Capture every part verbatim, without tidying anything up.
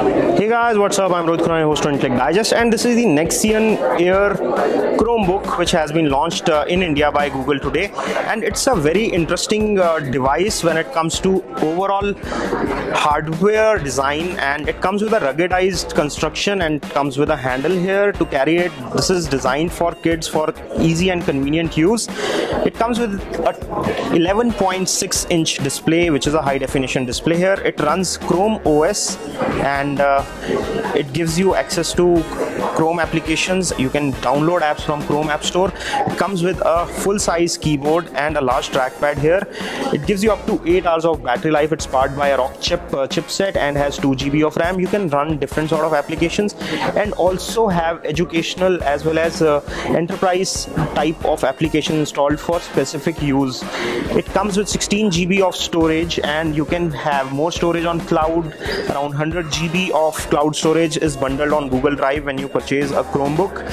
Hey guys, what's up? I'm Rohit Khurana, host on Intellect Digest, and this is the Nexian Air Chromebook, which has been launched uh, in India by Google today. And it's a very interesting uh, device when it comes to overall hardware design, and it comes with a ruggedized construction and comes with a handle here to carry it. This is designed for kids for easy and convenient use. It comes with a eleven point six inch display, which is a high definition display here. It runs Chrome O S and uh, it gives you access to Chrome applications. You can download apps from Chrome App Store. It comes with a full-size keyboard and a large trackpad here. It gives you up to eight hours of battery life. It's powered by a Rockchip uh, chipset and has two G B of RAM. You can run different sort of applications and also have educational as well as uh, enterprise type of application installed for specific use. It comes with sixteen G B of storage, and you can have more storage on cloud. Around one hundred G B of cloud storage is bundled on Google Drive when you purchase a Chromebook.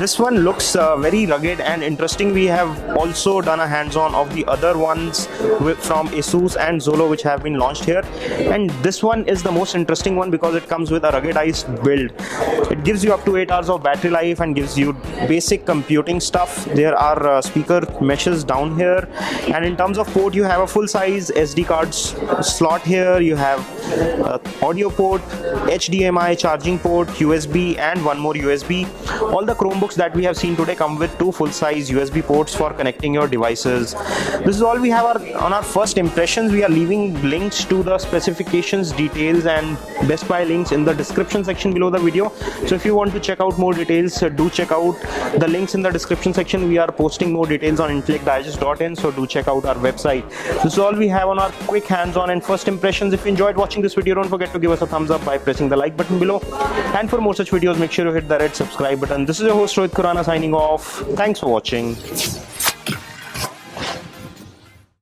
This one looks uh, very rugged and interesting. We have also done a hands-on of the other ones with, from Asus and Zolo, which have been launched here, and this one is the most interesting one because it comes with a ruggedized build. It gives you up to eight hours of battery life and gives you basic computing stuff. There are uh, speaker meshes down here, and in terms of port, you have a full-size S D card slot here. You have uh, audio port, H D M I, charging port, U S B, and one more U S B. All the Chromebooks that we have seen today come with two full-size U S B ports for connecting your devices. This is all we have our, on our first impressions. We are leaving links to the specifications, details, and Best Buy links in the description section below the video. So if you want to check out more details, do check out the links in the description section. We are posting more details on intellect digest dot in, so do check out our website. This is all we have on our quick hands-on and first impressions. If you enjoyed watching this video, don't forget to give us a thumbs up by pressing the like button below, and for more such videos, make sure you hit the red subscribe button. This is your host Rohit Khurana signing off. Thanks for watching.